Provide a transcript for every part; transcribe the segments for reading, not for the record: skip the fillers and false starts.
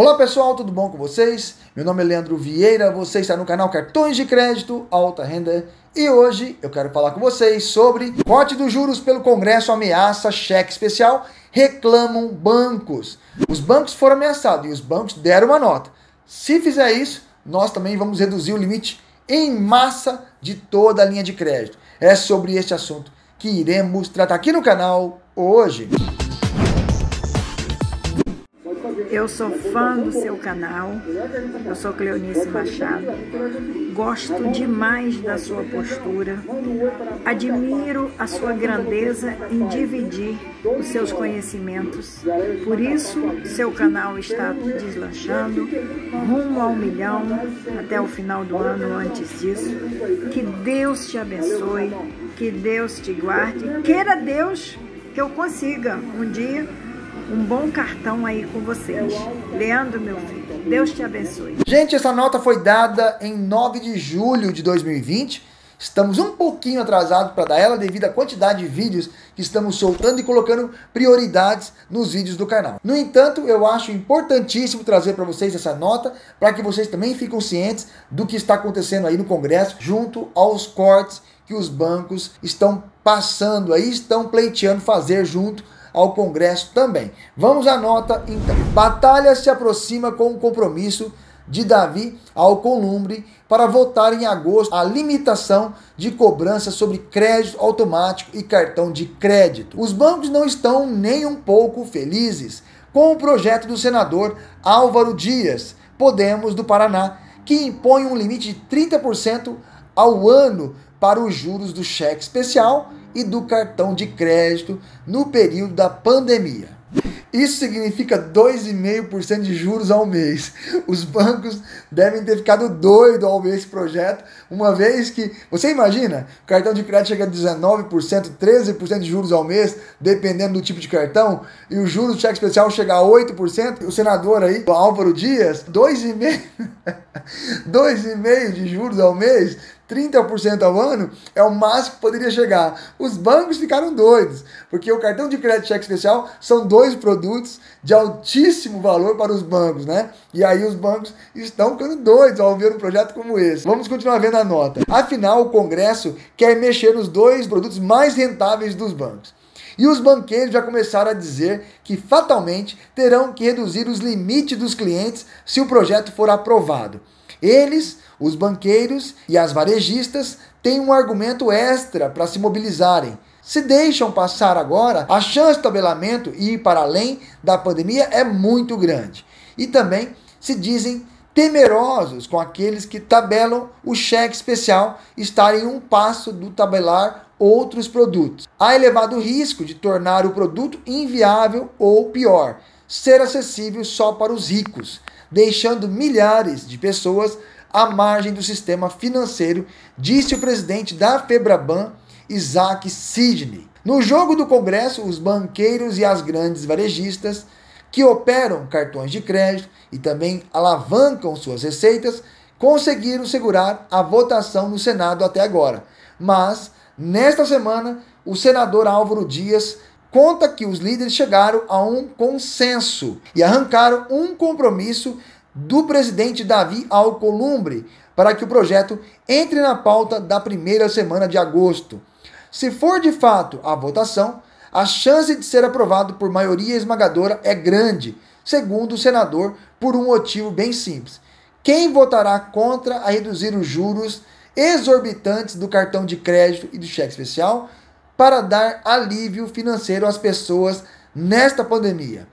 Olá pessoal, tudo bom com vocês? Meu nome é Leandro Vieira, você está no canal Cartões de Crédito, Alta Renda, e hoje eu quero falar com vocês sobre corte dos juros pelo Congresso ameaça cheque especial, reclamam bancos. Os bancos foram ameaçados e os bancos deram uma nota. Se fizer isso, nós também vamos reduzir o limite em massa de toda a linha de crédito. É sobre este assunto que iremos tratar aqui no canal hoje. Eu sou fã do seu canal, eu sou Cleonice Machado, gosto demais da sua postura, admiro a sua grandeza em dividir os seus conhecimentos, por isso seu canal está deslanchando, rumo ao 1 milhão até o final do ano, antes disso. Que Deus te abençoe, que Deus te guarde, queira Deus que eu consiga um dia um bom cartão aí com vocês. Leandro, meu filho, Deus te abençoe. Gente, essa nota foi dada em 9 de julho de 2020. Estamos um pouquinho atrasados para dar ela devido à quantidade de vídeos que estamos soltando e colocando prioridades nos vídeos do canal. No entanto, eu acho importantíssimo trazer para vocês essa nota para que vocês também fiquem cientes do que está acontecendo aí no Congresso junto aos cortes que os bancos estão passando aí, estão pleiteando fazer junto ao Congresso também. Vamos à nota então. Batalha se aproxima com o compromisso de Davi Alcolumbre para votar em agosto a limitação de cobrança sobre crédito automático e cartão de crédito. Os bancos não estão nem um pouco felizes com o projeto do senador Álvaro Dias, Podemos do Paraná, que impõe um limite de 30% ao ano para os juros do cheque especial e do cartão de crédito no período da pandemia. Isso significa 2,5% de juros ao mês. Os bancos devem ter ficado doidos ao ver esse projeto, uma vez que, você imagina, o cartão de crédito chega a 19%, 13% de juros ao mês, dependendo do tipo de cartão, e o juros do cheque especial chega a 8%. O senador aí, o Álvaro Dias, 2,5% de juros ao mês, 30% ao ano é o máximo que poderia chegar. Os bancos ficaram doidos, porque o cartão de crédito e cheque especial são dois produtos de altíssimo valor para os bancos, né? E aí os bancos estão ficando doidos ao ver um projeto como esse. Vamos continuar vendo a nota. Afinal, o Congresso quer mexer nos dois produtos mais rentáveis dos bancos. E os banqueiros já começaram a dizer que fatalmente terão que reduzir os limites dos clientes se o projeto for aprovado. Eles, os banqueiros e as varejistas, têm um argumento extra para se mobilizarem. Se deixam passar agora, a chance de tabelamento e ir para além da pandemia é muito grande. E também se dizem temerosos com aqueles que tabelam o cheque especial estarem um passo do tabelar outros produtos. Há elevado risco de tornar o produto inviável ou, pior, ser acessível só para os ricos, deixando milhares de pessoas à margem do sistema financeiro, disse o presidente da FEBRABAN, Isaac Sidney. No jogo do Congresso, os banqueiros e as grandes varejistas que operam cartões de crédito e também alavancam suas receitas conseguiram segurar a votação no Senado até agora. Mas, nesta semana, o senador Álvaro Dias conta que os líderes chegaram a um consenso e arrancaram um compromisso do presidente Davi Alcolumbre para que o projeto entre na pauta da primeira semana de agosto. Se for de fato a votação, a chance de ser aprovado por maioria esmagadora é grande, segundo o senador, por um motivo bem simples. Quem votará contra a reduzir os juros exorbitantes do cartão de crédito e do cheque especial para dar alívio financeiro às pessoas nesta pandemia?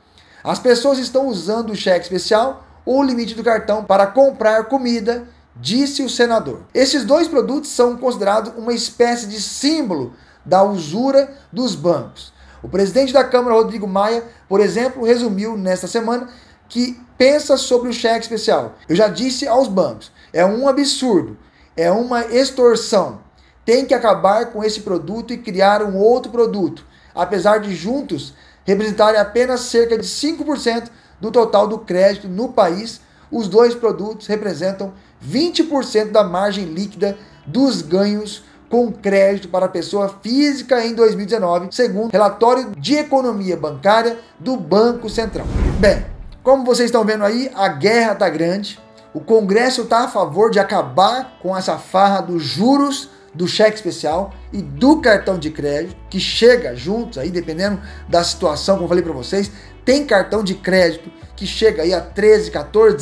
As pessoas estão usando o cheque especial ou o limite do cartão para comprar comida, disse o senador. Esses dois produtos são considerados uma espécie de símbolo da usura dos bancos. O presidente da Câmara, Rodrigo Maia, por exemplo, resumiu nesta semana que pensa sobre o cheque especial. Eu já disse aos bancos, é um absurdo, é uma extorsão. Tem que acabar com esse produto e criar um outro produto, apesar de juntos representarem apenas cerca de 5% do total do crédito no país. Os dois produtos representam 20% da margem líquida dos ganhos com crédito para a pessoa física em 2019, segundo relatório de economia bancária do Banco Central. Bem, Como vocês estão vendo aí, a guerra está grande. O Congresso está a favor de acabar com essa farra dos juros do cheque especial e do cartão de crédito, que chega juntos aí, dependendo da situação, como eu falei para vocês. Tem cartão de crédito que chega aí a 13%, 14%,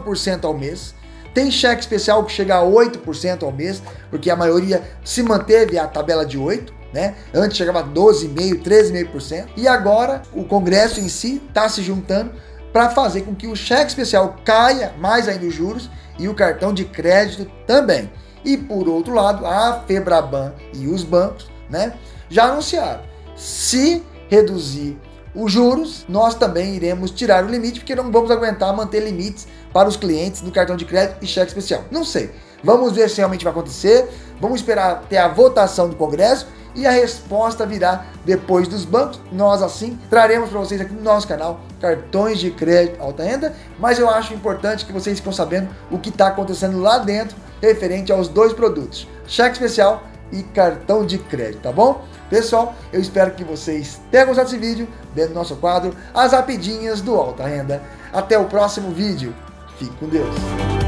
19% ao mês. Tem cheque especial que chega a 8% ao mês, porque a maioria se manteve à tabela de 8%, né? Antes chegava a 12,5%, 13,5%. E agora o Congresso em si está se juntando para fazer com que o cheque especial caia mais ainda os juros e o cartão de crédito também. E por outro lado, a FEBRABAN e os bancos, né, já anunciaram, se reduzir os juros, nós também iremos tirar o limite, porque não vamos aguentar manter limites para os clientes no cartão de crédito e cheque especial. Não sei, vamos ver se realmente vai acontecer, vamos esperar até a votação do Congresso e a resposta virá depois dos bancos. Nós assim traremos para vocês aqui no nosso canal Cartões de Crédito Alta Renda, mas eu acho importante que vocês ficam sabendo o que está acontecendo lá dentro referente aos dois produtos, cheque especial e cartão de crédito, tá bom? Pessoal, eu espero que vocês tenham gostado desse vídeo, dentro do nosso quadro As Rapidinhas do Alta Renda. Até o próximo vídeo, fique com Deus!